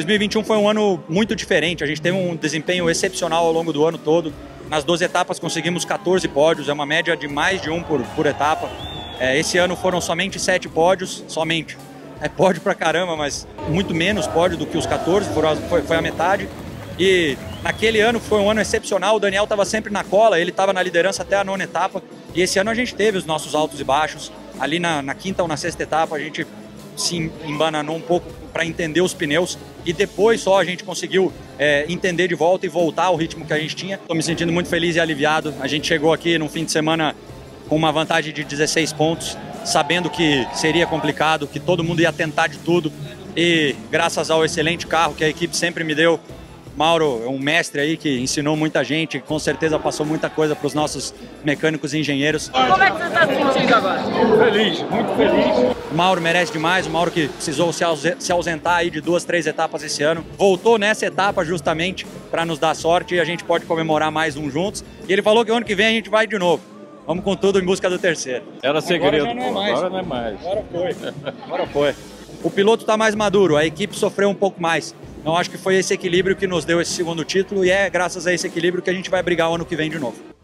2021 foi um ano muito diferente, a gente teve um desempenho excepcional ao longo do ano todo. Nas 12 etapas conseguimos 14 pódios, é uma média de mais de um por etapa. Esse ano foram somente 7 pódios, somente. É pódio pra caramba, mas muito menos pódio do que os 14, foi a metade. E naquele ano foi um ano excepcional, o Daniel estava sempre na cola, ele estava na liderança até a 9ª etapa. E esse ano a gente teve os nossos altos e baixos. Ali na 5ª ou na 6ª etapa a gente se embananou um pouco para entender os pneus e depois só a gente conseguiu entender de volta e voltar ao ritmo que a gente tinha. Estou me sentindo muito feliz e aliviado. A gente chegou aqui num fim de semana com uma vantagem de 16 pontos, sabendo que seria complicado, que todo mundo ia tentar de tudo e graças ao excelente carro que a equipe sempre me deu, Mauro é um mestre aí que ensinou muita gente, com certeza passou muita coisa para os nossos mecânicos e engenheiros. Como é que você está se sentindo agora? Feliz, muito feliz. O Mauro merece demais, o Mauro que precisou se ausentar aí de 2, 3 etapas esse ano. Voltou nessa etapa justamente para nos dar sorte e a gente pode comemorar mais um juntos. E ele falou que ano que vem a gente vai de novo. Vamos com tudo em busca do terceiro. Era segredo, agora não é mais. Agora não é mais. Agora foi. Agora foi. O piloto está mais maduro, a equipe sofreu um pouco mais. Então acho que foi esse equilíbrio que nos deu esse segundo título e é graças a esse equilíbrio que a gente vai brigar o ano que vem de novo.